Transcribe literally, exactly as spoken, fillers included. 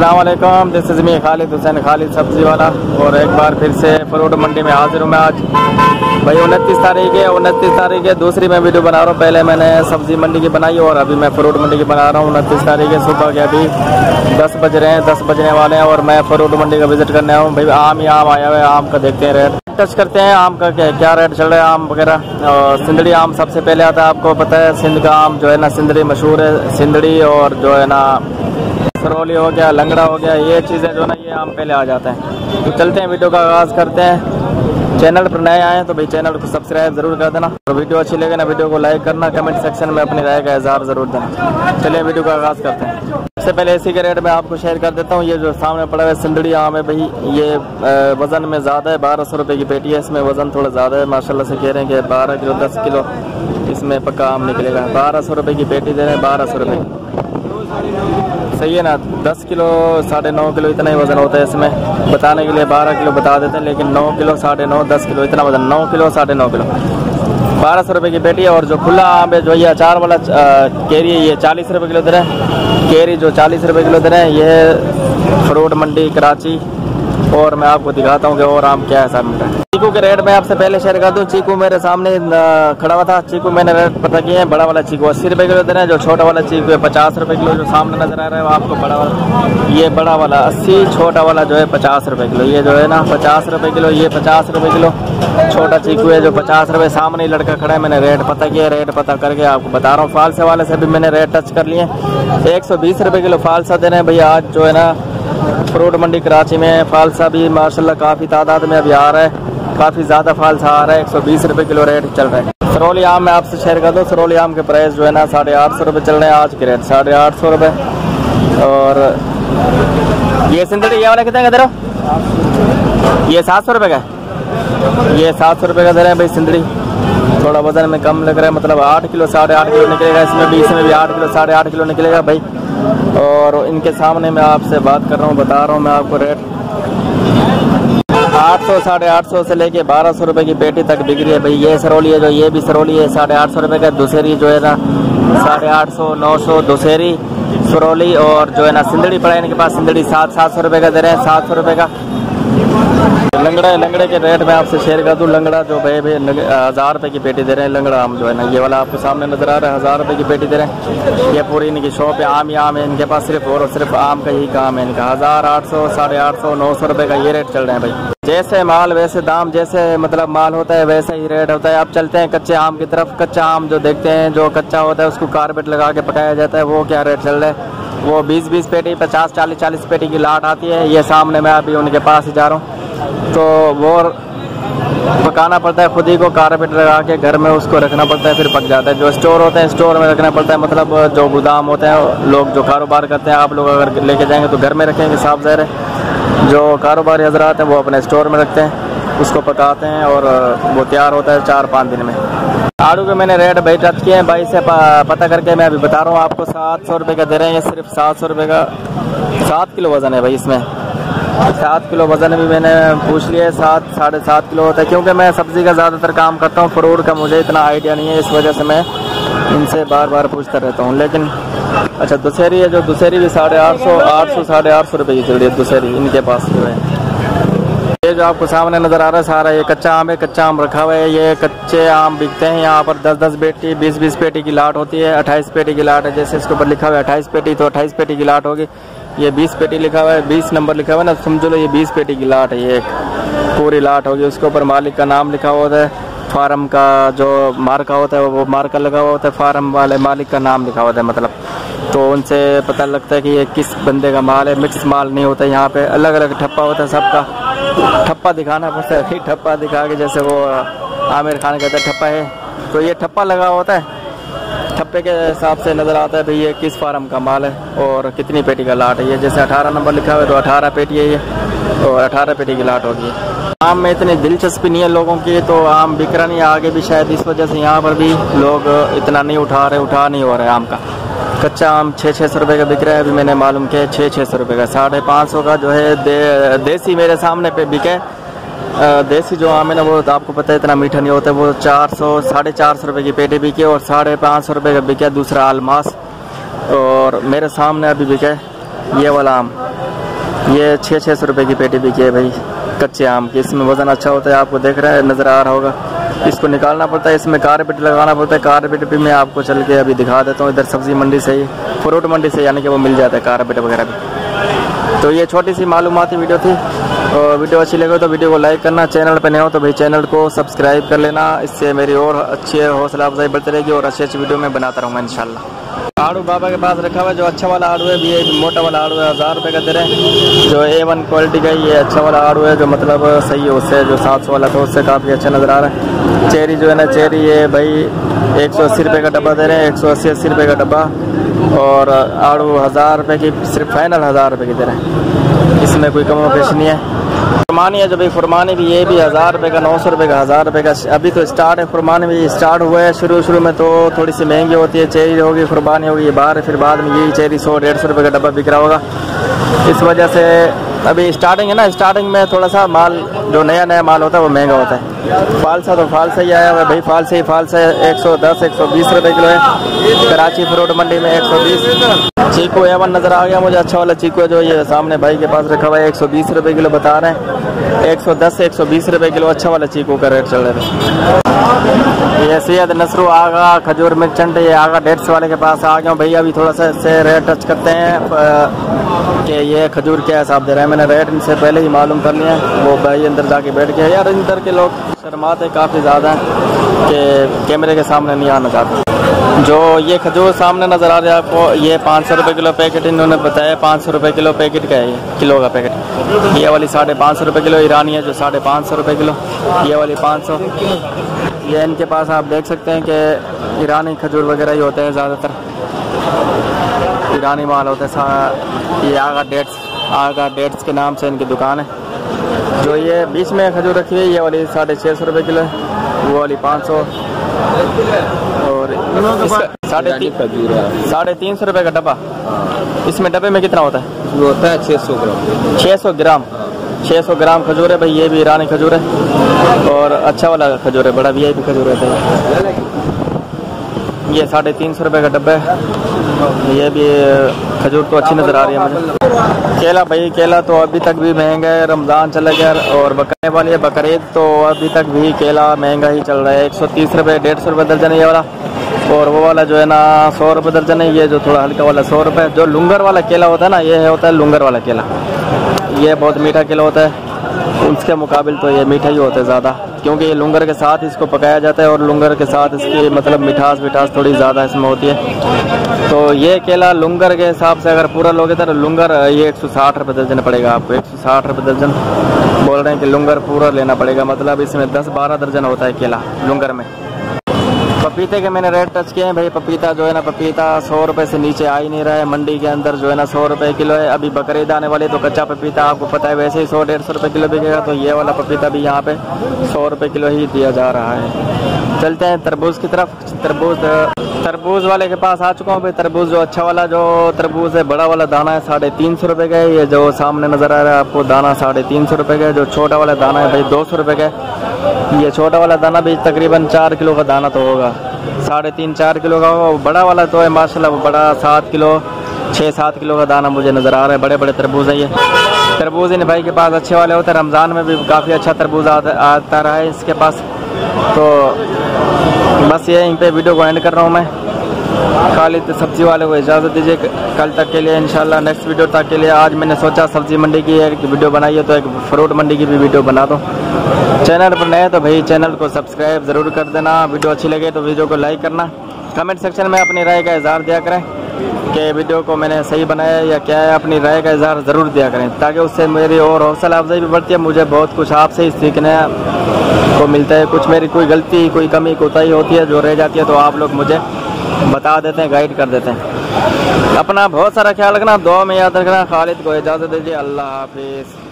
अस्सलामुअलैकुम, this is me Khalid Hussain, Khalid सब्ज़ी वाला। और एक बार फिर से फ्रूट मंडी में हाज़िर हूँ मैं आज। भाई उनतीस तारीख है, उनतीस तारीख है दूसरी मैं वीडियो बना रहा हूँ। पहले मैंने सब्ज़ी मंडी की बनाई और अभी मैं फ्रूट मंडी की बना रहा हूँ। उनतीस तारीख है, सुबह के अभी दस बज रहे हैं, दस बजने वाले हैं और मैं फ्रूट मंडी का विज़िट करने आया हूँ। भाई आम ही आम आया हुआ है, आम का देखते हैं रेट टच करते हैं। आम का क्या क्या रेट चल रहा है आम वगैरह। और सिंधड़ी आम सबसे पहले आता है, आपको पता है सिंध का आम जो है ना, सिंधड़ी मशहूर है। सिंधड़ी और जो है ना सरोली हो गया, लंगड़ा हो गया, ये चीज़ें जो ना ये आम पहले आ जाते हैं। तो चलते हैं, वीडियो का आगाज़ करते हैं। चैनल पर नए आए हैं तो भाई चैनल को सब्सक्राइब ज़रूर कर देना और वीडियो अच्छी लगे ना वीडियो को लाइक करना, कमेंट सेक्शन में अपनी राय का इजहार ज़रूर देना। चलिए वीडियो का आगाज़ करते हैं। सबसे पहले इसी के रेट में आपको शेयर कर देता हूँ। ये जो सामने पड़ा हुआ सिंधड़ी आम है भाई, ये वज़न में ज़्यादा है, बारह सौ रुपये की पेटी है। इसमें वज़न थोड़ा ज़्यादा है माशाल्लाह से, कह रहे हैं कि बारह किलो दस किलो इसमें पक्का आम निकलेगा। बारह सौ रुपये की पेटी दे रहे हैं, बारह सौ रुपये सही है ना। दस किलो साढ़े नौ किलो इतना ही वज़न होता है इसमें, बताने के लिए बारह किलो बता देते हैं लेकिन नौ किलो साढ़े नौ दस किलो इतना वज़न, नौ किलो साढ़े नौ किलो, बारह सौ रुपये की पेटी है। और जो खुला आम है जो ये अचार वाला केरी है, ये चालीस रुपये किलो दे रहे हैं। केरी जो चालीस रुपये किलो दे रहे हैं, ये फ्रूट मंडी कराची। और मैं आपको दिखाता हूँ कि और आम क्या है सामने का। चीकू के रेट मैं आपसे पहले शेयर कर दूँ। चीकू मेरे सामने खड़ा हुआ था, चीकू मैंने रेट पता किया है। बड़ा वाला चीकू अस्सी रुपये किलो दे रहे हैं, जो छोटा वाला चीकू है पचास रुपये किलो। जो सामने नजर आ रहा है वो आपको बड़ा वाला, ये बड़ा वाला अस्सी, छोटा वाला जो है पचास रुपये किलो। ये जो है ना पचास रुपये किलो, ये पचास रुपये किलो छोटा चीकू है जो पचास रुपये। सामने ही लड़का खड़ा है, मैंने रेट पता किया, रेट पता करके आपको बता रहा हूँ। फालसा वाले से भी मैंने रेट टच कर लिए, एक सौ बीस रुपये किलो फालसा दे रहे हैं भैया। आज जो है ना फ्रूट मंडी कराची में फालसा भी माशाल्लाह काफ़ी तादाद में अभी आ रहा है, काफ़ी ज़्यादा फालसा आ रहा है। एक सौ बीस रुपये किलो रेट चल रहा है। सरोली आम मैं आपसे शेयर कर दूँ। सरोली आम के प्राइस जो है ना साढ़े आठ सौ रुपये चल रहे हैं आज के रेट, साढ़े आठ सौ रुपये। और ये सिंधड़ी ये वाला कितने का दे रहा हो? ये सात सौ रुपये का, ये सात सौ रुपये का दे रहे हैं भाई। सिंधड़ी थोड़ा वज़न में कम लग रहा है, मतलब आठ किलो साढ़े आठ किलो निकलेगा इसमें भी, इसमें भी आठ किलो साढ़े आठ किलो निकलेगा भाई। और इनके सामने मैं आपसे बात कर रहा हूँ, बता रहा हूँ मैं आपको रेट आठ सौ साढ़े आठ सौ से लेके बारह सौ रुपये की पेटी तक बिक रही है भाई। ये सरोली है जो, ये भी सरोली है साढ़े आठ सौ रुपये का। दुशहरी जो है ना साढ़े आठ सौ, नौ सौ दुशहरी सरोली। और जो है ना सिंधड़ी पड़ा है इनके पास, सिंधड़ी सात सात सौ रुपये का दे रहे हैं, सात सौ रुपये का। लंगड़ा, लंगड़े के रेट मैं आपसे शेयर कर दूँ। लंगड़ा जो भाई भाई हज़ार रुपये की पेटी दे रहे हैं। लंगड़ा आम जो है ना ये वाला आपको सामने नज़र आ रहा है, हज़ार रुपये की पेटी दे रहे हैं। ये पूरी इनकी शॉप है, आम ही आम है इनके पास, सिर्फ और सिर्फ आम का ही काम है इनका। हज़ार, आठ सौ, साढ़े आठ सौ, नौ सौ रुपये का ये रेट चल रहे हैं भाई। जैसे माल वैसे दाम, जैसे मतलब माल होता है वैसा ही रेट होता है। आप चलते हैं कच्चे आम की तरफ। कच्चा आम जो देखते हैं, जो कच्चा होता है उसको कार्बेट लगा के पकाया जाता है, वो क्या रेट चल रहा है? वो बीस बीस पेटी, पचास चालीस चालीस पेटी की लाट आती है। ये सामने मैं अभी उनके पास ही जा रहा हूँ, तो वो पकाना पड़ता है खुद ही को, कारपेट लगा के घर में उसको रखना पड़ता है, फिर पक जाता है। जो स्टोर होते हैं स्टोर में रखना पड़ता है, मतलब जो गोदाम होते हैं, लोग जो कारोबार करते हैं, आप लोग अगर लेके जाएंगे तो घर में रखेंगे, साफ ज़ाहिर है। जो कारोबारी हजरात हैं वो अपने स्टोर में रखते हैं, उसको पकाते हैं और वो तैयार होता है चार पाँच दिन में। आड़ू के मैंने रेट भाई टच किए हैं भाई से पता करके, मैं अभी बता रहा हूँ आपको। सात सौ रुपये का दे रहे हैं, सिर्फ सात सौ रुपये का। सात किलो वज़न है भाई इसमें, सात किलो वज़न भी मैंने पूछ लिया है, सात साढ़े सात किलो होता है। क्योंकि मैं सब्ज़ी का ज़्यादातर काम करता हूँ, फ्रूट का मुझे इतना आइडिया नहीं है, इस वजह से मैं इनसे बार बार पूछता रहता हूँ। लेकिन अच्छा दुशहरी है जो, दुशहरी भी साढ़े आठ सौ, आठ सौ साढ़े आठ सौ रुपये की चल रही है दुशहरी इनके पास जो है। ये जो आपको सामने नज़र आ रहा है सारा ये कच्चा आम है, कच्चा आम रखा हुआ है। ये कच्चे आम बिकते हैं यहाँ पर, दस दस पेटी, बीस बीस पेटी की लाट होती है, अट्ठाईस पेटी की लाट है। जैसे इसके ऊपर लिखा हुआ है अट्ठाईस पेटी, तो अट्ठाईस पेटी की लाट होगी। ये बीस पेटी लिखा हुआ है, बीस नंबर लिखा हुआ है ना, समझो लो ये बीस पेटी की लाट है, ये एक पूरी लाट होगी। उसके ऊपर मालिक का नाम लिखा हुआ होता है, फार्म का जो मार्का होता है वो मार्का लगा हुआ होता है, फार्म वाले मालिक का नाम लिखा हुआ है मतलब। तो उनसे पता लगता है कि ये किस बंदे का माल है, मिक्स माल नहीं होता है यहाँ पे, अलग अलग ठप्पा होता है सबका। ठप्पा दिखाना पड़ता है, ठप्पा दिखा के, जैसे वो आमिर खान कहता है ठप्पा है, तो ये ठप्पा लगा होता है, ठप्पे के हिसाब से नज़र आता है भाई ये किस फार्म का माल है और कितनी पेटी का लाट है। ये जैसे अठारह नंबर लिखा हुआ है तो अठारह पेटी है ये, और अठारह पेटी की लाट होगी। आम में इतनी दिलचस्पी नहीं है लोगों की, तो आम बिक रहा नहीं आगे भी, शायद इस वजह से यहाँ पर भी लोग इतना नहीं उठा रहे, उठा नहीं हो रहा है आम का। कच्चा आम छः छः सौ रुपये का बिक रहा है, अभी मैंने मालूम किया छः छः सौ रुपये का। साढ़े पाँच सौ का जो है दे, देसी मेरे सामने पे बिके। देसी जो आम है ना वो तो आपको पता है इतना मीठा नहीं होता है, वो चार सौ साढ़े चार सौ रुपये की पेटी बिके और साढ़े पाँच सौ रुपये का बिका दूसरा अलमास। और मेरे सामने अभी बिके ये वाला आम, ये छः छः सौ रुपये की पेटी बिकी है भाई कच्चे आम की। इसमें वज़न अच्छा होता है, आपको देख रहा है नज़र आ रहा होगा। इसको निकालना पड़ता है, इसमें कारपेट लगाना पड़ता है। कारपेट भी मैं आपको चल के अभी दिखा देता हूँ, इधर सब्ज़ी मंडी से ही, फ्रूट मंडी से यानी कि वो मिल जाता है कारपेट वगैरह भी। तो ये छोटी सी मालूमाती वीडियो थी, और वीडियो अच्छी लगे तो वीडियो को लाइक करना, चैनल पर नए हो तो भाई चैनल को सब्सक्राइब कर लेना। इससे मेरी और अच्छे हौसला अफजाई बढ़ती रहेगी और अच्छी अच्छी वीडियो मैं बनाता रहूँगा इंशाल्लाह। आड़ू बाबा के पास रखा हुआ जो अच्छा वाला आड़ू है, ये मोटा वाला आड़ू है, हज़ार रुपये का दे रहे हैं। जो ए वन क्वालिटी का ये अच्छा वाला आड़ू है जो मतलब सही है, उससे जो सात सौ वाला था उससे काफ़ी अच्छा नज़र आ रहा है। चेरी जो है ना, चेरी ये भाई एक सौ अस्सी रुपये का डब्बा दे रहे हैं, एक सौ अस्सी अस्सी रुपये का डब्बा। और आड़ू हज़ार रुपये की, सिर्फ फाइनल हज़ार रुपये की दे रहे हैं, इसमें कोई कम पेश नहीं है। फुरमानी है जो भाई, फुरमानी भी ये भी हज़ार रुपये का, नौ सौ रुपये का, हज़ार रुपये का अभी तो स्टार्ट है। फुरमानी भी स्टार्ट हुआ है, शुरू शुरू में तो थोड़ी सी महंगी होती है। चेरी होगी, फुरमानी होगी ये बाहर, फिर बाद में यही चेरी सौ डेढ़ सौ रुपये का डब्बा बिक रहा होगा। इस वजह से अभी स्टार्टिंग है ना, स्टार्टिंग में थोड़ा सा माल जो नया नया माल होता है वो महंगा होता है। फालसा तो फालसा ही आया हुआ है भाई, फालसा ही फालसा एक सौ दस एक सौ बीस रुपये किलो है कराची फ्रूट मंडी में, एक सौ बीस। चीकू एवन नज़र आ गया मुझे, अच्छा वाला चीकू जो ये सामने भाई के पास रखा हुआ है, एक सौ बीस रुपये किलो बता रहे हैं, एक सौ दस से एक सौ बीस रुपये किलो अच्छा वाला चीकू का रेट चल रहा है। ये सैयद नसरू आगा खजूर मिर्चेंट, ये आगा डेट्स वाले के पास आ गया भैया। अभी थोड़ा सा इससे रेट टच करते हैं कि ये खजूर क्या हिसाब दे रहे हैं। मैंने रेट इनसे पहले ही मालूम कर लिया है, वो भाई अंदर जाके बैठ गया। यार अंदर के लोग शर्माते काफ़ी ज़्यादा हैं कि कैमरे के सामने नहीं आना चाहते। जो ये खजूर सामने नज़र आ रहा है आपको, ये पाँच सौ रुपये किलो पैकेट इन्होंने बताया, पाँच सौ रुपये किलो पैकेट का है ये, किलो का पैकेट। ये वाली साढ़े पाँच सौ रुपये किलो ईरानी है जो साढ़े पाँच सौ रुपये किलो, ये वाली पाँच सौ। ये इनके पास आप देख सकते हैं कि ईरानी खजूर वगैरह ही होते हैं, ज़्यादातर ईरानी माल होता है। ये आगा डेट्स, आगा डेट्स के नाम से इनकी दुकान है। जो ये बीच में खजूर रखी है, ये वाली साढ़े छः सौ रुपये किलो, वो वाली पाँच सौ, और साढ़े तीन साढ़े तीन सौ रुपये का डब्बा। इसमें डब्बे में कितना होता है? वो होता है छः सौ ग्राम, छः सौ ग्राम छः सौ ग्राम खजूर है भाई। ये भी ईरानी खजूर है और अच्छा वाला खजूर है, बड़ा वी आई पी खजूर है। ये साढ़े तीन सौ रुपये का डब्बा है। ये भी खजूर तो अच्छी नज़र आ रही है मुझे। केला भाई, केला तो अभी तक भी महंगा है, रमज़ान चला गया और बकरे वाली है बकरीद, तो अभी तक भी केला महंगा ही चल रहा है। एक सौ तीस रुपये डेढ़ सौ रुपये दर्जन है ये वाला, और वो वाला जो है ना सौ रुपये दर्जन है। ये जो थोड़ा हल्का वाला सौ रुपये। जो लुंगर वाला केला होता है ना, ये होता है लुंगर वाला केला, ये बहुत मीठा केला होता है। उसके मुकाबले तो ये मीठा ही होता है ज़्यादा, क्योंकि ये लुंगर के साथ इसको पकाया जाता है और लुंगर के साथ इसकी मतलब मिठास मिठास थोड़ी ज़्यादा इसमें होती है। तो ये केला लुंगर के हिसाब से अगर पूरा लोगे तो लुंगर ये एक सौ साठ रुपये दर्जन पड़ेगा आपको, एक सौ साठ रुपये दर्जन बोल रहे हैं कि लुंगर पूरा लेना पड़ेगा, मतलब इसमें दस बारह दर्जन होता है केला लुंगर में। पपीते के मैंने रेट टच किए हैं भाई। पपीता जो है ना, पपीता सौ रुपये से नीचे आ ही नहीं रहा है मंडी के अंदर, जो है ना सौ रुपये किलो है। अभी बकरीद आने वाली है तो कच्चा पपीता आपको पता है वैसे ही सौ डेढ़ सौ रुपये किलो बिकेगा, तो ये वाला पपीता भी यहाँ पे सौ रुपये किलो ही दिया जा रहा है। चलते हैं तरबूज़ की तरफ। तरबूज तरबूज़ वाले के पास आ चुका हूँ भाई। तरबूज़ जो अच्छा वाला जो तरबूज़ है, बड़ा वाला दाना है साढ़े तीन सौ रुपये का है। ये जो सामने नज़र आ रहा है आपको दाना साढ़े तीन सौ रुपये का है। जो छोटा वाला दाना है भाई दो सौ रुपये का है। ये छोटा वाला दाना भी तकरीबन चार किलो का दाना तो होगा, साढ़े तीन चार किलो का होगा। बड़ा वाला तो है माशाल्लाह, वो बड़ा सात किलो छः सात किलो का दाना मुझे नज़र आ रहा है। बड़े बड़े तरबूज है ये। तरबूज इन भाई के पास अच्छे वाले होते हैं, रमज़ान में भी काफ़ी अच्छा तरबूज आता आता रहा है इसके पास। तो बस ये यहीं पे वीडियो को एंड कर रहा हूँ मैं। खालिद सब्ज़ी वाले को इजाज़त दीजिए कल तक के लिए इंशाल्लाह, नेक्स्ट वीडियो तक के लिए। आज मैंने सोचा सब्ज़ी मंडी की एक वीडियो बनाई है तो एक फ्रूट मंडी की भी वीडियो बना दो। चैनल पर नए तो भाई चैनल को सब्सक्राइब ज़रूर कर देना। वीडियो अच्छी लगे तो वीडियो को लाइक करना। कमेंट सेक्शन में अपनी राय का इजहार दिया करें कि वीडियो को मैंने सही बनाया या क्या है, अपनी राय का इजहार ज़रूर दिया करें, ताकि उससे मेरी और हौसला अफजाई भी बढ़ती है। मुझे बहुत कुछ आपसे ही सीखने को मिलता है। कुछ मेरी कोई गलती, कोई कमी कोताही होती है जो रह जाती है तो आप लोग मुझे बता देते हैं, गाइड कर देते हैं। अपना बहुत सारा ख्याल रखना, दुआ में याद रखना। खालिद को इजाज़त दीजिए, अल्लाह हाफिज़।